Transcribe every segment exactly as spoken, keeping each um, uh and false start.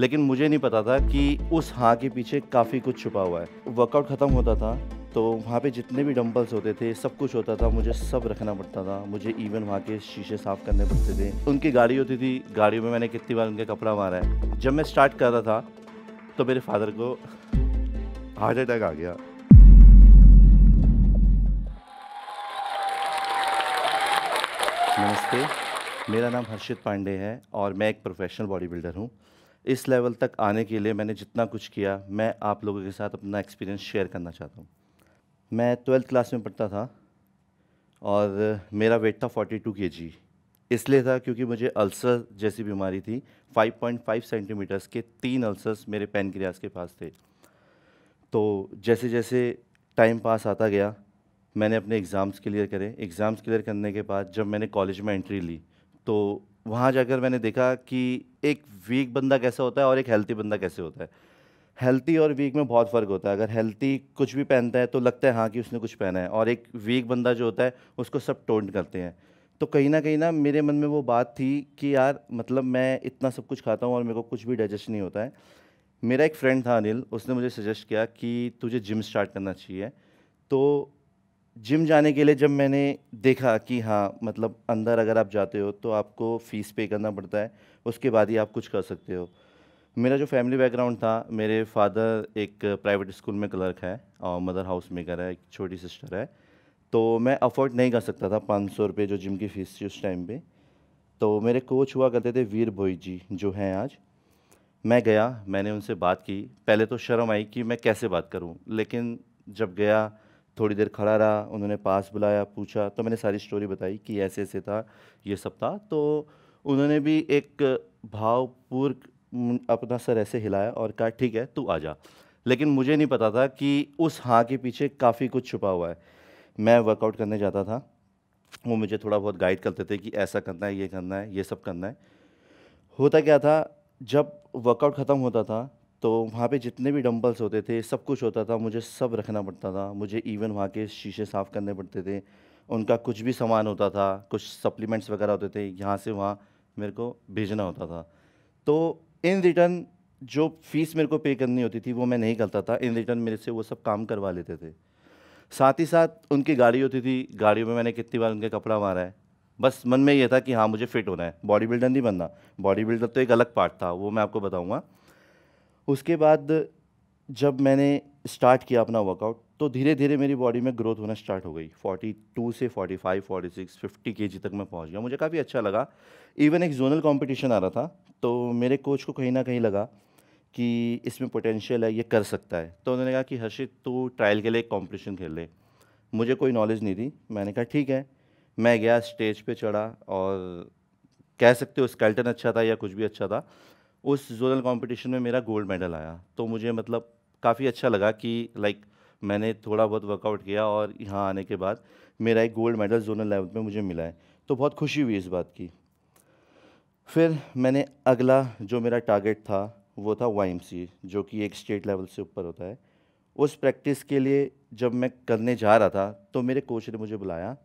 लेकिन मुझे नहीं पता था कि उस हाँ के पीछे काफ़ी कुछ छुपा हुआ है। वर्कआउट ख़त्म होता था तो वहाँ पे जितने भी डंबल्स होते थे सब कुछ होता था, मुझे सब रखना पड़ता था, मुझे इवन वहाँ के शीशे साफ़ करने पड़ते थे। उनकी गाड़ी होती थी, गाड़ी में मैंने कितनी बार उनका कपड़ा मारा है। जब मैं स्टार्ट कर रहा था तो मेरे फादर को हार्ट अटैक आ गया। नमस्ते, मेरा नाम हर्षित पांडे है और मैं एक प्रोफेशनल बॉडी बिल्डर हूँ। इस लेवल तक आने के लिए मैंने जितना कुछ किया, मैं आप लोगों के साथ अपना एक्सपीरियंस शेयर करना चाहता हूँ। मैं ट्वेल्थ क्लास में पढ़ता था और मेरा वेट था बयालीस केजी। इसलिए था क्योंकि मुझे अल्सर जैसी बीमारी थी। पाँच पॉइंट पाँच सेंटीमीटर्स के तीन अल्सर्स मेरे पैनक्रियास के पास थे। तो जैसे जैसे टाइम पास आता गया मैंने अपने एग्ज़ाम्स क्लियर करे। एग्ज़ाम्स क्लियर करने के बाद जब मैंने कॉलेज में एंट्री ली तो वहाँ जाकर मैंने देखा कि एक वीक बंदा कैसा होता है और एक हेल्दी बंदा कैसे होता है। हेल्दी और वीक में बहुत फ़र्क होता है। अगर हेल्दी कुछ भी पहनता है तो लगता है हाँ कि उसने कुछ पहना है, और एक वीक बंदा जो होता है उसको सब टोंट करते हैं। तो कहीं ना कहीं ना मेरे मन में वो बात थी कि यार मतलब मैं इतना सब कुछ खाता हूँ और मेरे को कुछ भी डाइजेस्ट नहीं होता है। मेरा एक फ्रेंड था अनिल, उसने मुझे सजेस्ट किया कि तुझे जिम स्टार्ट करना चाहिए। तो जिम जाने के लिए जब मैंने देखा कि हाँ मतलब अंदर अगर आप जाते हो तो आपको फ़ीस पे करना पड़ता है, उसके बाद ही आप कुछ कर सकते हो। मेरा जो फैमिली बैकग्राउंड था, मेरे फादर एक प्राइवेट स्कूल में क्लर्क है और मदर हाउस मेकर है, एक छोटी सिस्टर है। तो मैं अफोर्ड नहीं कर सकता था पाँच सौ रुपये जो जिम की फ़ीस थी उस टाइम पे। तो मेरे कोच हुआ करते थे वीर भोई जी जो हैं आज। मैं गया, मैंने उनसे बात की। पहले तो शर्म आई कि मैं कैसे बात करूँ, लेकिन जब गया थोड़ी देर खड़ा रहा, उन्होंने पास बुलाया, पूछा तो मैंने सारी स्टोरी बताई कि ऐसे ऐसे था, ये सब था। तो उन्होंने भी एक भावपूर्ण अपना सर ऐसे हिलाया और कहा ठीक है तू आ जा। लेकिन मुझे नहीं पता था कि उस हाँ के पीछे काफ़ी कुछ छुपा हुआ है। मैं वर्कआउट करने जाता था, वो मुझे थोड़ा बहुत गाइड करते थे कि ऐसा करना है, ये करना है, ये सब करना है। होता क्या था, जब वर्कआउट ख़त्म होता था तो वहाँ पे जितने भी डंबल्स होते थे सब कुछ होता था, मुझे सब रखना पड़ता था, मुझे इवन वहाँ के शीशे साफ़ करने पड़ते थे। उनका कुछ भी सामान होता था, कुछ सप्लीमेंट्स वगैरह होते थे, यहाँ से वहाँ मेरे को भेजना होता था। तो इन रिटर्न जो फीस मेरे को पे करनी होती थी वो मैं नहीं करता था, इन रिटर्न मेरे से वो सब काम करवा लेते थे। साथ ही साथ उनकी गाड़ी होती थी, गाड़ियों में मैंने कितनी बार उनका कपड़ा मारा है। बस मन में ये था कि हाँ मुझे फ़िट होना है, बॉडी बिल्डर नहीं बनना। बॉडी बिल्डर तो एक अलग पार्ट था, वो मैं आपको बताऊँगा। उसके बाद जब मैंने स्टार्ट किया अपना वर्कआउट तो धीरे धीरे मेरी बॉडी में ग्रोथ होना स्टार्ट हो गई। बयालीस से पैंतालीस, छियालीस, पचास केजी तक मैं पहुंच गया। मुझे काफ़ी अच्छा लगा। इवन एक जोनल कंपटीशन आ रहा था तो मेरे कोच को कहीं ना कहीं लगा कि इसमें पोटेंशियल है, ये कर सकता है। तो उन्होंने कहा कि हर्षित तू ट्रायल के लिए एक कॉम्पिटिशन खेल ले। मुझे कोई नॉलेज नहीं थी, मैंने कहा ठीक है। मैं गया, स्टेज पर चढ़ा और कह सकते हो स्केल्टन अच्छा था या कुछ भी अच्छा था। उस जोनल कंपटीशन में मेरा गोल्ड मेडल आया। तो मुझे मतलब काफ़ी अच्छा लगा कि लाइक मैंने थोड़ा बहुत वर्कआउट किया और यहाँ आने के बाद मेरा एक गोल्ड मेडल जोनल लेवल पे मुझे मिला है, तो बहुत खुशी हुई इस बात की। फिर मैंने अगला जो मेरा टारगेट था वो था वाई एम सी ए, जो कि एक स्टेट लेवल से ऊपर होता है। उस प्रैक्टिस के लिए जब मैं करने जा रहा था तो मेरे कोच ने मुझे बुलाया,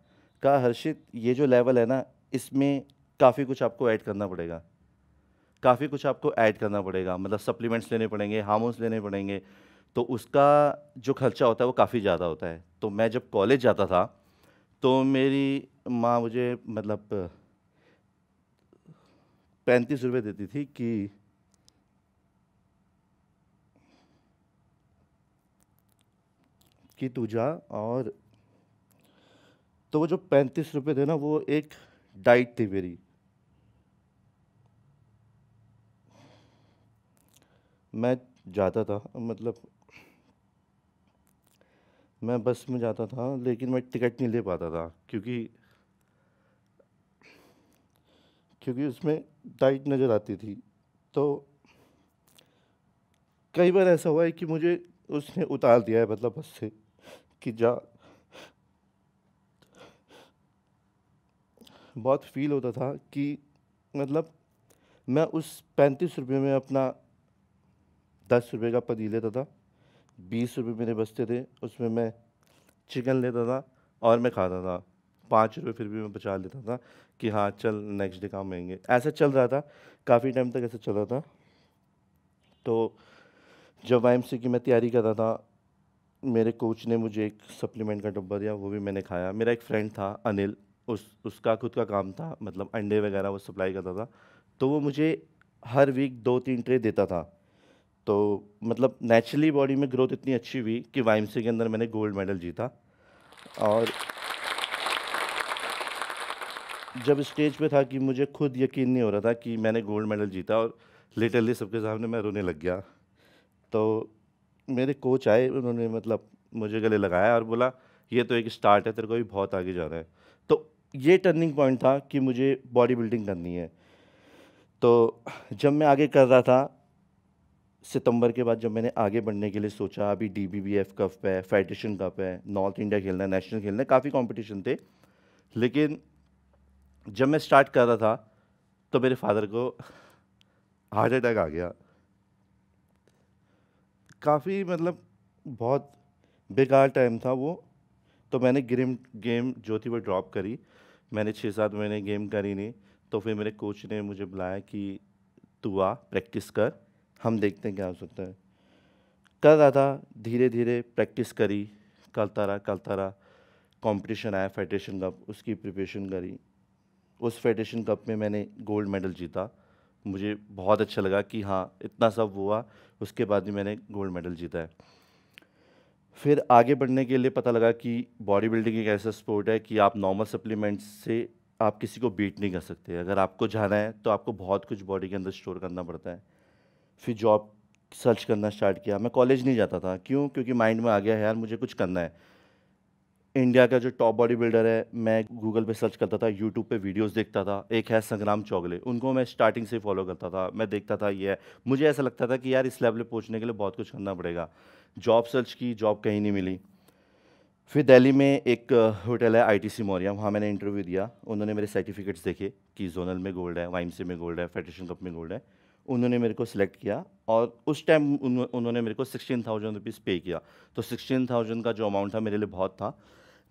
कहा हर्षित ये जो लेवल है ना इसमें काफ़ी कुछ आपको ऐड करना पड़ेगा, काफ़ी कुछ आपको ऐड करना पड़ेगा मतलब सप्लीमेंट्स लेने पड़ेंगे, हार्मोन्स लेने पड़ेंगे। तो उसका जो खर्चा होता है वो काफ़ी ज़्यादा होता है। तो मैं जब कॉलेज जाता था तो मेरी माँ मुझे मतलब पैंतीस रुपये देती थी कि कि तू जा। और तो वो जो पैंतीस रुपये थे ना वो एक डाइट थी मेरी। मैं जाता था मतलब मैं बस में जाता था लेकिन मैं टिकट नहीं ले पाता था क्योंकि क्योंकि उसमें डाइट नज़र आती थी। तो कई बार ऐसा हुआ है कि मुझे उसने उतार दिया है मतलब बस से कि जा। बहुत फील होता था कि मतलब मैं उस पैंतीस रुपये में अपना दस रुपये का पनीर लेता था, बीस रुपये मेरे बचते थे उसमें मैं चिकन लेता था और मैं खाता था। पाँच रुपये फिर भी मैं बचा लेता था कि हाँ चल नेक्स्ट डे काम आएंगे। ऐसा चल रहा था काफ़ी टाइम तक, ऐसा चल रहा था। तो जब वाई एम सी की मैं तैयारी कर रहा था, मेरे कोच ने मुझे एक सप्लीमेंट का डब्बा दिया, वो भी मैंने खाया। मेरा एक फ्रेंड था अनिल, उस उसका खुद का काम था, मतलब अंडे वगैरह वो सप्लाई करता था, तो वो मुझे हर वीक दो तीन ट्रे देता था। तो मतलब नेचुरली बॉडी में ग्रोथ इतनी अच्छी हुई कि वाई एम सी के अंदर मैंने गोल्ड मेडल जीता। और जब स्टेज पे था कि मुझे खुद यकीन नहीं हो रहा था कि मैंने गोल्ड मेडल जीता, और लिटरली सबके सामने मैं रोने लग गया। तो मेरे कोच आए, उन्होंने मतलब मुझे गले लगाया और बोला ये तो एक स्टार्ट है, तेरे को भी बहुत आगे जाना है। तो ये टर्निंग पॉइंट था कि मुझे बॉडी बिल्डिंग करनी है। तो जब मैं आगे कर रहा था, सितंबर के बाद जब मैंने आगे बढ़ने के लिए सोचा, अभी D B B F cup है, फेडरेशन कप है, नॉर्थ इंडिया खेलना है, नेशनल खेलना है, काफ़ी कंपटीशन थे। लेकिन जब मैं स्टार्ट कर रहा था तो मेरे फादर को हार्ट अटैक आ गया। काफ़ी मतलब बहुत बेकार टाइम था वो। तो मैंने गेम गेम जो थी वो ड्रॉप करी, मैंने छः सात महीने गेम करी नहीं। तो फिर मेरे कोच ने मुझे बुलाया कि तू आ, प्रैक्टिस कर, हम देखते हैं क्या हो सकता है। कर रहा था, धीरे धीरे प्रैक्टिस करी, करता रहा करता रहा कंपटीशन आया फेडरेशन कप, उसकी प्रिपरेशन करी। उस फेडरेशन कप में मैंने गोल्ड मेडल जीता। मुझे बहुत अच्छा लगा कि हाँ, इतना सब हुआ, उसके बाद भी मैंने गोल्ड मेडल जीता है। फिर आगे बढ़ने के लिए पता लगा कि बॉडी बिल्डिंग एक ऐसा स्पोर्ट है कि आप नॉर्मल सप्लीमेंट्स से आप किसी को बीट नहीं कर सकते। अगर आपको जाना है तो आपको बहुत कुछ बॉडी के अंदर स्टोर करना पड़ता है। फिर जॉब सर्च करना स्टार्ट किया। मैं कॉलेज नहीं जाता था, क्यों? क्योंकि माइंड में आ गया है यार मुझे कुछ करना है। इंडिया का जो टॉप बॉडी बिल्डर है, मैं गूगल पे सर्च करता था, यूट्यूब पे वीडियोस देखता था। एक है संग्राम चौगले, उनको मैं स्टार्टिंग से फॉलो करता था, मैं देखता था ये है। मुझे ऐसा लगता था कि यार इस लेवल पे पहुंचने के लिए बहुत कुछ करना पड़ेगा। जॉब सर्च की, जॉब कहीं नहीं मिली। फिर दिल्ली में एक होटल है आई टी सी, वहाँ मैंने इंटरव्यू दिया। उन्होंने मेरे सर्टिफिकेट्स देखे कि जोनल में गोल्ड है, वाइमसी में गोल्ड है, फेडरेशन कप में गोल्ड है। उन्होंने मेरे को सिलेक्ट किया और उस टाइम उन, उन्होंने मेरे को सिक्सटीन थाउजेंड रुपीज़ पे किया। तो सिक्सटीन थाउजेंड का जो अमाउंट था मेरे लिए बहुत था।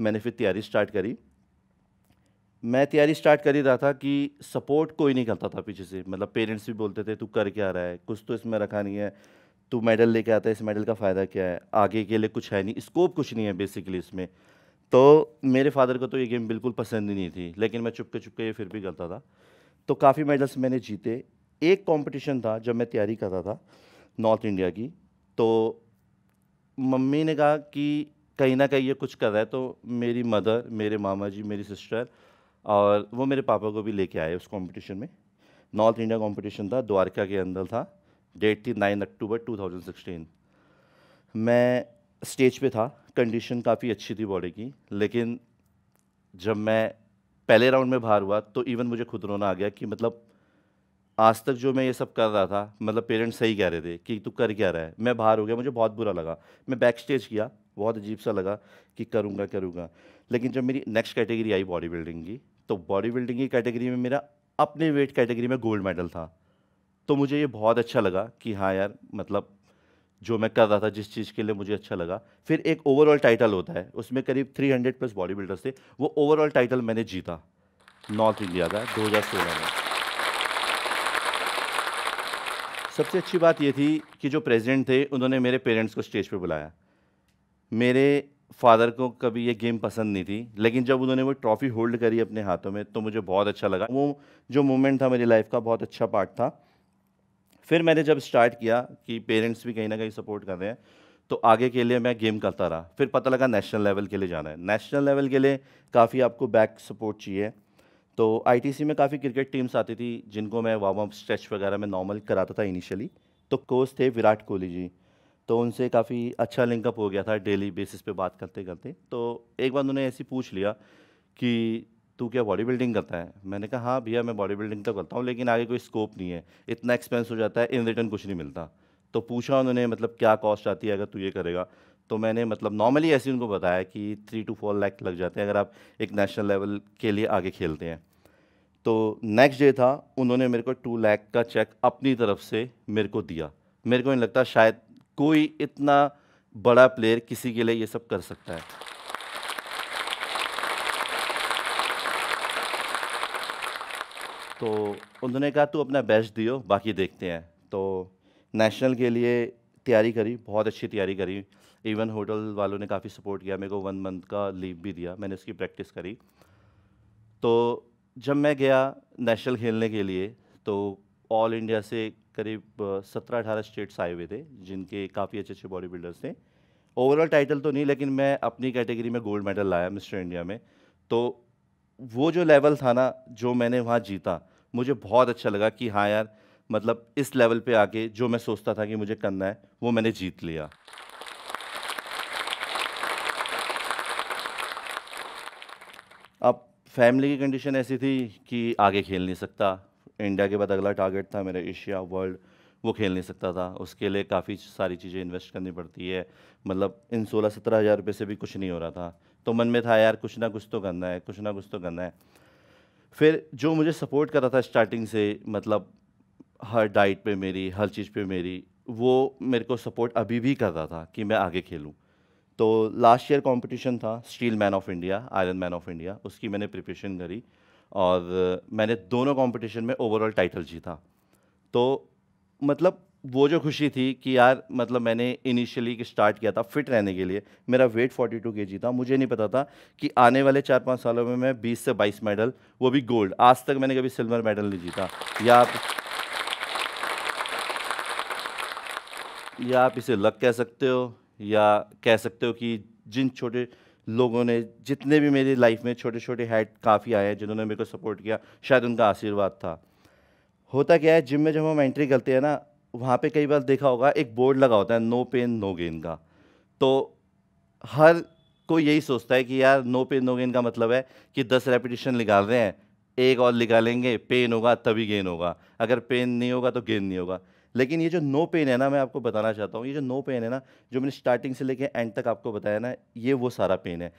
मैंने फिर तैयारी स्टार्ट करी। मैं तैयारी स्टार्ट कर ही रहा था कि सपोर्ट कोई नहीं करता था पीछे से, मतलब पेरेंट्स भी बोलते थे तू कर क्या रहा है, कुछ तो इसमें रखा नहीं है, तू मेडल लेके आता है, इस मेडल का फ़ायदा क्या है, आगे के लिए कुछ है नहीं, स्कोप कुछ नहीं है बेसिकली इसमें। तो मेरे फादर को तो ये गेम बिल्कुल पसंद ही नहीं थी, लेकिन मैं चुपके चुपके ये फिर भी करता था। तो काफ़ी मेडल्स मैंने जीते। एक कंपटीशन था जब मैं तैयारी कर रहा था नॉर्थ इंडिया की, तो मम्मी ने कहा कि कहीं ना कहीं ये कुछ कर रहा है। तो मेरी मदर, मेरे मामा जी, मेरी सिस्टर और वो मेरे पापा को भी लेके आए उस कंपटीशन में। नॉर्थ इंडिया कंपटीशन था, द्वारका के अंदर था। डेट थी नौ अक्टूबर दो हज़ार सोलह। मैं स्टेज पे था, कंडीशन काफ़ी अच्छी थी बॉडी की, लेकिन जब मैं पहले राउंड में बाहर हुआ तो इवन मुझे खुद रोना आ गया कि मतलब आज तक जो मैं ये सब कर रहा था, मतलब पेरेंट्स सही कह रहे थे कि तू कर क्या रहा है। मैं बाहर हो गया, मुझे बहुत बुरा लगा। मैं बैक स्टेज किया, बहुत अजीब सा लगा कि करूँगा करूँगा। लेकिन जब मेरी नेक्स्ट कैटेगरी आई बॉडी बिल्डिंग की, तो बॉडी बिल्डिंग की कैटेगरी में मेरा अपने वेट कैटेगरी में गोल्ड मेडल था। तो मुझे ये बहुत अच्छा लगा कि हाँ यार, मतलब जो मैं कर रहा था, जिस चीज़ के लिए मुझे अच्छा लगा। फिर एक ओवरऑल टाइटल होता है, उसमें करीब three hundred plus body builders थे। वो ओवरऑल टाइटल मैंने जीता नॉर्थ इंडिया का दो हज़ार सोलह में। सबसे अच्छी बात ये थी कि जो प्रेसिडेंट थे, उन्होंने मेरे पेरेंट्स को स्टेज पे बुलाया। मेरे फादर को कभी ये गेम पसंद नहीं थी, लेकिन जब उन्होंने वो ट्रॉफ़ी होल्ड करी अपने हाथों में तो मुझे बहुत अच्छा लगा। वो जो मोमेंट था मेरी लाइफ का, बहुत अच्छा पार्ट था। फिर मैंने जब स्टार्ट किया कि पेरेंट्स भी कहीं ना कहीं सपोर्ट कर रहे हैं, तो आगे के लिए मैं गेम करता रहा। फिर पता लगा नेशनल लेवल के लिए जाना है। नेशनल लेवल के लिए काफ़ी आपको बैक सपोर्ट चाहिए। तो आई टी सी में काफ़ी क्रिकेट टीम्स आती थी, जिनको मैं वार्म अप स्ट्रेच वगैरह में नॉर्मल कराता था इनिशियली। तो कोच थे विराट कोहली जी, तो उनसे काफ़ी अच्छा लिंकअप हो गया था डेली बेसिस पे बात करते करते। तो एक बार उन्होंने ऐसे पूछ लिया कि तू क्या बॉडी बिल्डिंग करता है? मैंने कहा हाँ भैया, मैं बॉडी बिल्डिंग तो करता हूँ, लेकिन आगे कोई स्कोप नहीं है, इतना एक्सपेंस हो जाता है, इन रिटर्न कुछ नहीं मिलता। तो पूछा उन्होंने मतलब क्या कॉस्ट आती है अगर तू ये करेगा? तो मैंने मतलब नॉर्मली ऐसे उनको बताया कि थ्री टू फोर लाख लग जाते हैं अगर आप एक नेशनल लेवल के लिए आगे खेलते हैं। तो नेक्स्ट डे था, उन्होंने मेरे को टू लाख का चेक अपनी तरफ से मेरे को दिया। मेरे को नहीं लगता शायद कोई इतना बड़ा प्लेयर किसी के लिए ये सब कर सकता है। तो उन्होंने कहा तू अपना बेस्ट दियो, बाकी देखते हैं। तो नेशनल के लिए तैयारी करी, बहुत अच्छी तैयारी करी, इवन होटल वालों ने काफ़ी सपोर्ट किया, मेरे को वन मंथ का लीव भी दिया, मैंने इसकी प्रैक्टिस करी। तो जब मैं गया नेशनल खेलने के लिए तो ऑल इंडिया से करीब सत्रह अठारह स्टेट्स आए हुए थे जिनके काफ़ी अच्छे अच्छे बॉडी बिल्डर्स थे। ओवरऑल टाइटल तो नहीं, लेकिन मैं अपनी कैटेगरी में गोल्ड मेडल लाया मिस्टर इंडिया में। तो वो जो लेवल था ना, जो मैंने वहाँ जीता, मुझे बहुत अच्छा लगा कि हाँ यार, मतलब इस लेवल पे आके जो मैं सोचता था कि मुझे करना है वो मैंने जीत लिया। अब फैमिली की कंडीशन ऐसी थी कि आगे खेल नहीं सकता, इंडिया के बाद अगला टारगेट था मेरा एशिया वर्ल्ड, वो खेल नहीं सकता था, उसके लिए काफ़ी सारी चीज़ें इन्वेस्ट करनी पड़ती है, मतलब इन सोलह सत्रह हज़ार रुपये से भी कुछ नहीं हो रहा था। तो मन में था यार कुछ ना कुछ तो करना है, कुछ ना कुछ तो करना है। फिर जो मुझे सपोर्ट कर रहा था स्टार्टिंग से, मतलब हर डाइट पे मेरी, हर चीज़ पे मेरी, वो मेरे को सपोर्ट अभी भी कर रहा था कि मैं आगे खेलूं। तो लास्ट ईयर कंपटीशन था steel man of India, iron man of India, उसकी मैंने प्रिपरेशन करी और मैंने दोनों कंपटीशन में ओवरऑल टाइटल जीता। तो मतलब वो जो खुशी थी कि यार, मतलब मैंने इनिशियली स्टार्ट किया था फिट रहने के लिए, मेरा वेट बयालीस केजी था, मुझे नहीं पता था कि आने वाले चार पाँच सालों में मैं बीस से बाईस मेडल, वो भी गोल्ड, आज तक मैंने कभी सिल्वर मेडल नहीं जीता। या आप या आप इसे लक कह सकते हो, या कह सकते हो कि जिन छोटे लोगों ने, जितने भी मेरी लाइफ में छोटे छोटे हेड काफ़ी आए हैं जिन्होंने मेरे को सपोर्ट किया, शायद उनका आशीर्वाद था। होता क्या है, जिम में जब हम एंट्री करते हैं ना, वहाँ पे कई बार देखा होगा एक बोर्ड लगा होता है नो पेन नो गेन का। तो हर कोई यही सोचता है कि यार नो पेन नो गेन का मतलब है कि दस रेपिटेशन निकाल रहे हैं, एक और निकालेंगे, पेन होगा तभी गेन होगा, अगर पेन नहीं होगा तो गेन नहीं होगा। लेकिन ये जो नो पेन है ना, मैं आपको बताना चाहता हूँ, ये जो नो पेन है ना, जो मैंने स्टार्टिंग से लेके एंड तक आपको बताया ना, ये वो सारा पेन है।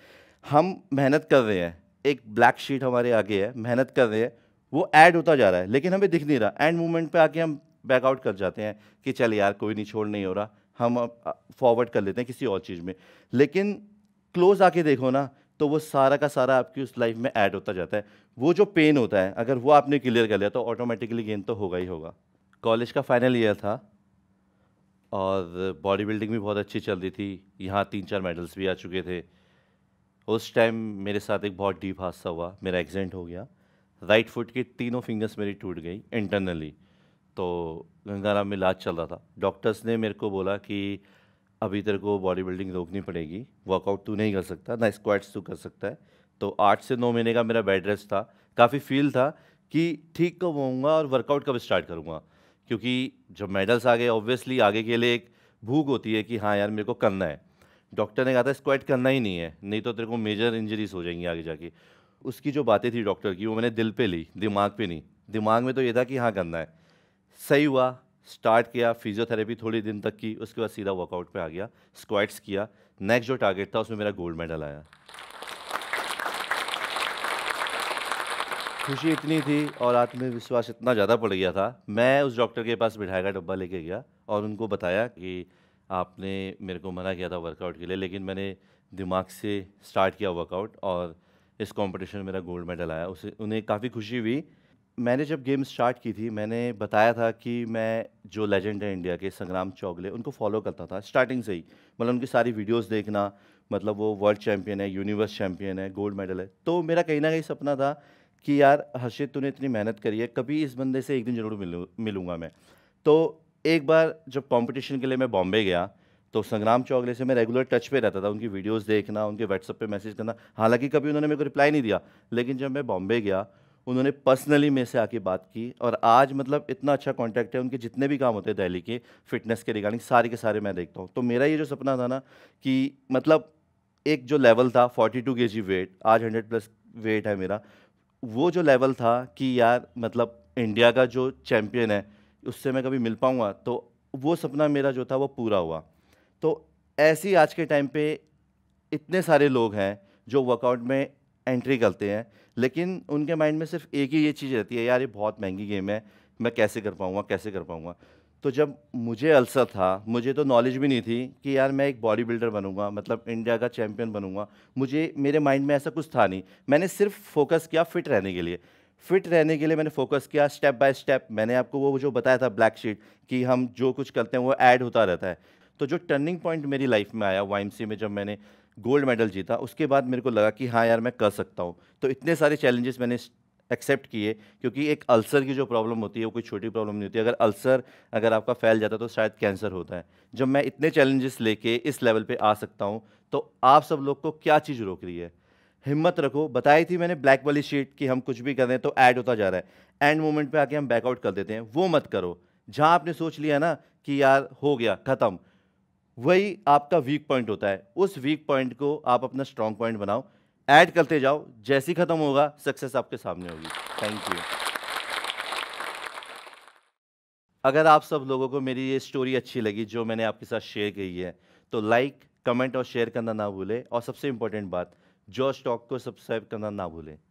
हम मेहनत कर रहे हैं, एक ब्लैक शीट हमारे आगे है, मेहनत कर रहे हैं, वो ऐड होता जा रहा है, लेकिन हमें दिख नहीं रहा। एंड मूवमेंट पे आके हम बैकआउट कर जाते हैं कि चल यार कोई नहीं, छोड़ नहीं हो रहा, हम फॉरवर्ड कर लेते हैं किसी और चीज़ में। लेकिन क्लोज आके देखो ना, तो वो सारा का सारा आपकी उस लाइफ में ऐड होता जाता है। वो जो पेन होता है, अगर वो आपने क्लियर कर लिया तो ऑटोमेटिकली गेन तो होगा ही होगा। कॉलेज का फाइनल ईयर था और बॉडी बिल्डिंग भी बहुत अच्छी चल रही थी, यहाँ तीन चार मेडल्स भी आ चुके थे। उस टाइम मेरे साथ एक बहुत डीप हादसा हुआ, मेरा एक्सीडेंट हो गया, राइट फुट के तीनों फिंगर्स मेरी टूट गई इंटरनली। तो गंगाराम में इलाज चल रहा था, डॉक्टर्स ने मेरे को बोला कि अभी तेरे को बॉडी बिल्डिंग रोकनी पड़ेगी, वर्कआउट तू नहीं कर सकता, ना स्क्वाट्स तू कर सकता है। तो आठ से नौ महीने का मेरा बेड रेस्ट था, काफ़ी फील था कि ठीक कब होऊंगा और वर्कआउट कब स्टार्ट करूँगा, क्योंकि जब मेडल्स आ गए ऑब्वियसली आगे के लिए एक भूख होती है कि हाँ यार मेरे को करना है। डॉक्टर ने कहा था स्क्वाट करना ही नहीं है, नहीं तो तेरे को मेजर इंजरीज हो जाएंगी आगे जाके। उसकी जो बातें थी डॉक्टर की, वो मैंने दिल पे ली, दिमाग पे नहीं। दिमाग में तो ये था कि हाँ करना है। सही हुआ, स्टार्ट किया, फिजियोथेरेपी थोड़ी दिन तक की, उसके बाद सीधा वर्कआउट पे आ गया, स्क्वाट्स किया। नेक्स्ट जो टारगेट था उसमें मेरा गोल्ड मेडल आया। खुशी इतनी थी और आत्मविश्वास इतना ज़्यादा पड़ गया था, मैं उस डॉक्टर के पास मिठाई का डब्बा लेके गया और उनको बताया कि आपने मेरे को मना किया था वर्कआउट के लिए, लेकिन मैंने दिमाग से स्टार्ट किया वर्कआउट और इस कंपटीशन में मेरा गोल्ड मेडल आया। उसे उन्हें काफ़ी खुशी हुई। मैंने जब गेम स्टार्ट की थी, मैंने बताया था कि मैं जो लेजेंड है इंडिया के संग्राम चौगले, उनको फॉलो करता था स्टार्टिंग से ही, मतलब उनकी सारी वीडियोस देखना, मतलब वो वर्ल्ड चैम्पियन है, यूनिवर्स चैम्पियन है, गोल्ड मेडल है। तो मेरा कहीं ना कहीं सपना था कि यार हर्षित तूने इतनी मेहनत करी है, कभी इस बंदे से एक दिन ज़रूर मिलूँ मिलूँगा मैं। तो एक बार जब कॉम्पिटिशन के लिए मैं बॉम्बे गया तो संग्राम चौगले से मैं रेगुलर टच पे रहता था, उनकी वीडियोस देखना, उनके व्हाट्सएप पे मैसेज करना। हालांकि कभी उन्होंने मेरे को रिप्लाई नहीं दिया, लेकिन जब मैं बॉम्बे गया उन्होंने पर्सनली मेरे से आके बात की और आज मतलब इतना अच्छा कांटेक्ट है। उनके जितने भी काम होते हैं दिल्ली के फिटनेस के रिगार्डिंग, सारे के सारे मैं देखता हूँ। तो मेरा ये जो सपना था ना कि मतलब एक जो लेवल था forty two K G weight, आज हंड्रेड प्लस वेट है मेरा, वो जो लेवल था कि यार मतलब इंडिया का जो चैम्पियन है उससे मैं कभी मिल पाऊँगा, तो वो सपना मेरा जो था वो पूरा हुआ। तो ऐसी आज के टाइम पे इतने सारे लोग हैं जो वर्कआउट में एंट्री करते हैं, लेकिन उनके माइंड में सिर्फ एक ही ये चीज़ रहती है, यार ये बहुत महंगी गेम है, मैं कैसे कर पाऊँगा, कैसे कर पाऊँगा। तो जब मुझे अल्सर था, मुझे तो नॉलेज भी नहीं थी कि यार मैं एक बॉडी बिल्डर बनूँगा, मतलब इंडिया का चैम्पियन बनूँगा, मुझे मेरे माइंड में ऐसा कुछ था नहीं। मैंने सिर्फ फोकस किया फिट रहने के लिए। फिट रहने के लिए मैंने फोकस किया स्टेप बाय स्टेप। मैंने आपको वो जो बताया था ब्लैक शीट कि हम जो कुछ करते हैं वो ऐड होता रहता है। तो जो टर्निंग पॉइंट मेरी लाइफ में आया वाई एम सी में जब मैंने गोल्ड मेडल जीता, उसके बाद मेरे को लगा कि हाँ यार मैं कर सकता हूँ। तो इतने सारे चैलेंजेस मैंने एक्सेप्ट किए, क्योंकि एक अल्सर की जो प्रॉब्लम होती है वो कोई छोटी प्रॉब्लम नहीं होती। अगर अल्सर अगर आपका फैल जाता है तो शायद कैंसर होता है। जब मैं इतने चैलेंजेस लेके इस लेवल पे आ सकता हूँ तो आप सब लोग को क्या चीज़ रोक रही है? हिम्मत रखो। बताई थी मैंने ब्लैक वाली शीट कि हम कुछ भी कर रहे हैं तो ऐड होता जा रहा है, एंड मोमेंट पे आके हम बैकआउट कर देते हैं। वो मत करो। जहाँ आपने सोच लिया ना कि यार हो गया ख़त्म, वही आपका वीक पॉइंट होता है। उस वीक पॉइंट को आप अपना स्ट्रॉन्ग पॉइंट बनाओ, ऐड करते जाओ, जैसे ही ख़त्म होगा सक्सेस आपके सामने होगी। Thank you. अगर आप सब लोगों को मेरी ये स्टोरी अच्छी लगी जो मैंने आपके साथ शेयर की है तो लाइक, कमेंट और शेयर करना ना भूलें। और सबसे इम्पोर्टेंट बात, जोश टॉक को सब्सक्राइब करना ना भूलें।